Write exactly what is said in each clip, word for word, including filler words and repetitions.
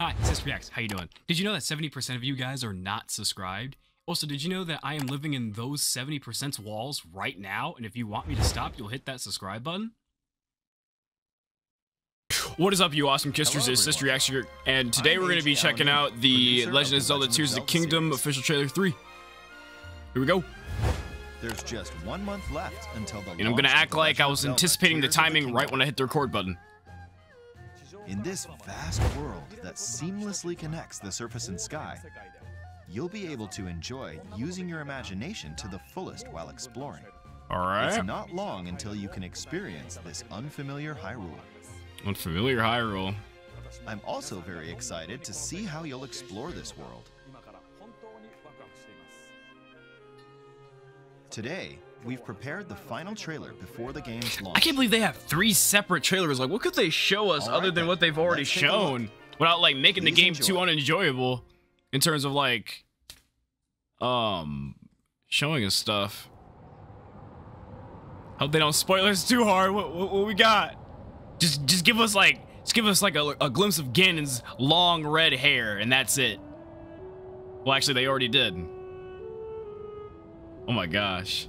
Hi, Sis Reacts, how you doing? Did you know that seventy percent of you guys are not subscribed? Also, did you know that I am living in those seventy percent's walls right now, and if you want me to stop, you'll hit that subscribe button? What is up, you awesome Kisters? It's Sis Reacts here, and today I'm we're going to be checking out The Legend of Zelda Tears of the Kingdom series. Official Trailer three. Here we go. There's just one month left until the. And I'm going to act like I was anticipating the timing right when I hit the record button. In this vast world that seamlessly connects the surface and sky, you'll be able to enjoy using your imagination to the fullest while exploring. All right. It's not long until you can experience this unfamiliar Hyrule. Unfamiliar Hyrule. I'm also very excited to see how you'll explore this world. Today, we've prepared the final trailer before the game's launch. I can't believe they have three separate trailers. Like, what could they show us right, other than what they've already shown without, like, making Please the game enjoy. too unenjoyable in terms of, like, um, showing us stuff. Hope they don't spoil us too hard. What, what, what we got? Just, just give us, like, just give us, like, a, a glimpse of Ganon's long red hair, and that's it. Well, actually, they already did. Oh, my gosh.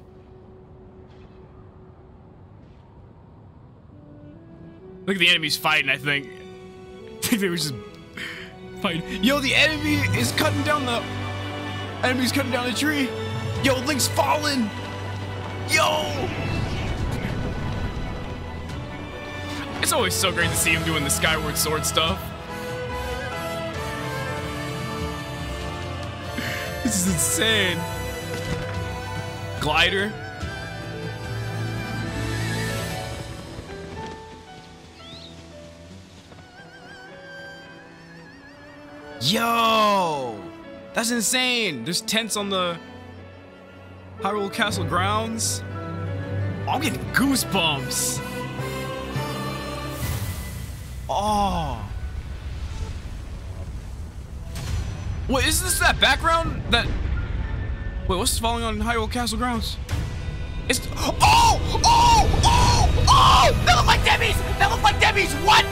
Look at the enemies fighting, I think. I think they were just fighting. Yo, the enemy is cutting down the... Enemy's cutting down the tree. Yo, Link's falling. Yo! It's always so great to see him doing the Skyward Sword stuff. This is insane. Glider. Yo, that's insane. There's tents on the Hyrule Castle grounds. Oh, I'm getting goosebumps. Oh. Wait, isn't this that background that... Wait, what's falling on Hyrule Castle grounds? It's... Oh! Oh! Oh! Oh! That looked like Demise! That looked like Demise! What?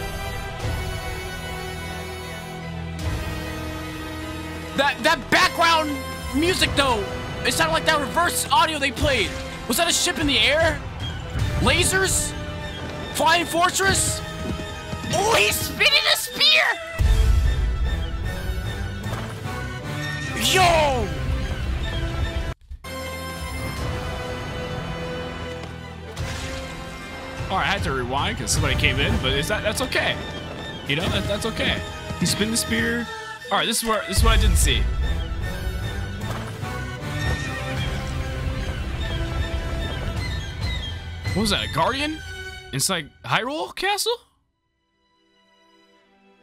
That that background music though, it sounded like that reverse audio they played. Was that a ship in the air? Lasers? Flying fortress? Oh, he's spinning a spear! Yo! All right, I had to rewind because somebody came in, but is that that's okay? You know, that, that's okay. He spin the spear. All right, this is where this is what I didn't see. What was that? A guardian? It's like Hyrule Castle.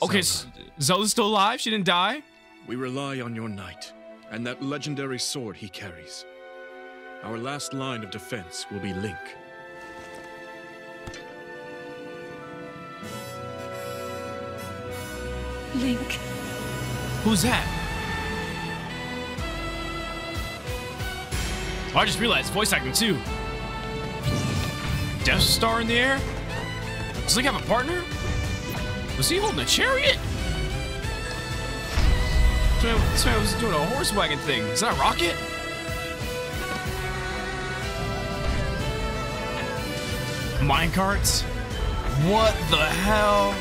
Okay, Zelda. Zelda's still alive. She didn't die. We rely on your knight and that legendary sword he carries. Our last line of defense will be Link. Link. Who's that? Oh, I just realized voice acting too. Death Star in the air? Does Link have a partner? Was he holding a chariot? This man was doing a horse wagon thing. Is that a rocket? Mine carts? What the hell?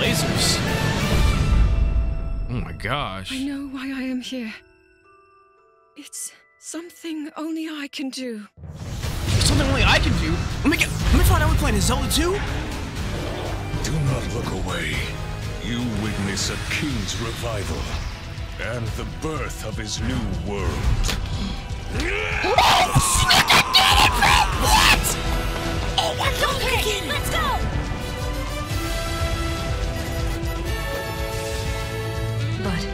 Lasers. Oh my gosh. I know why I am here. It's something only I can do. Something only I can do? Let me get let me find out we're playing Zelda two. Do not look away. You witness a king's revival and the birth of his new world. Oh, shit, I did it, bro! What? Oh my god, I get it. Let's go! But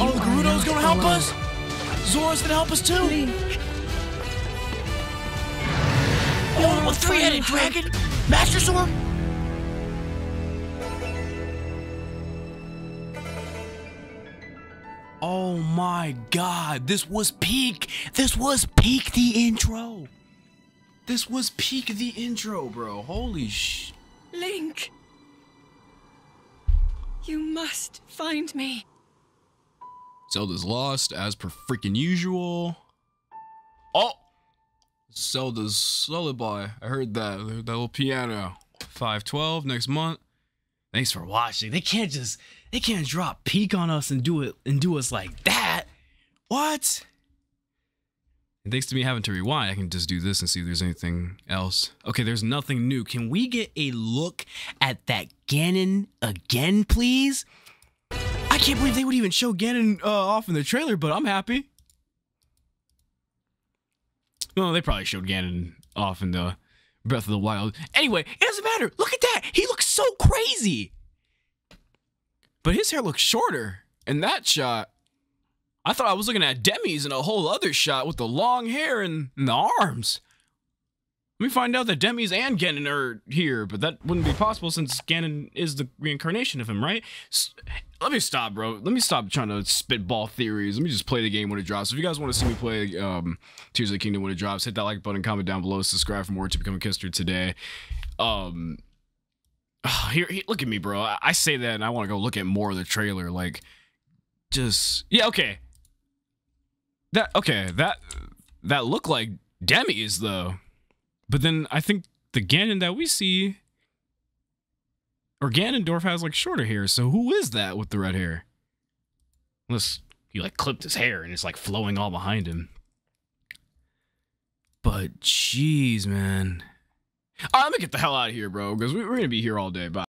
oh, Gerudo's gonna help alone. us! Zora's gonna help us too! Link. Oh, a three-headed dragon! Master Zora! Oh my god, this was peak! This was peak the intro! This was peak the intro, bro. Holy sh... Link! You must find me. Zelda's lost, as per freaking usual. Oh! Zelda's lullaby. I heard that. That little piano. five twelve next month. Thanks for watching. They can't just, they can't drop peak on us and do it and do us like that. What? And thanks to me having to rewind, I can just do this and see if there's anything else. Okay, there's nothing new. Can we get a look at that Ganon again, please? I can't believe they would even show Ganon uh, off in the trailer, but I'm happy. Well, they probably showed Ganon off in the Breath of the Wild. Anyway, it doesn't matter. Look at that. He looks so crazy. But his hair looks shorter in that shot. I thought I was looking at Demise in a whole other shot with the long hair and, and the arms. Let me find out that Demise and Ganon are here, but that wouldn't be possible since Ganon is the reincarnation of him, right? S Let me stop, bro. Let me stop trying to spitball theories. Let me just play the game when it drops. If you guys want to see me play um, Tears of the Kingdom when it drops, hit that like button, comment down below, subscribe for more to become a Kister today. Um, oh, here, here, look at me, bro. I, I say that and I want to go look at more of the trailer. Like, just, yeah, okay. That okay, that that looked like Demise though. But then I think the Ganon that we see, or Ganondorf, has like shorter hair, so who is that with the red hair? Unless he like clipped his hair and it's like flowing all behind him. But jeez, man. Alright, let me get the hell out of here, bro, because we're gonna be here all day. Bye.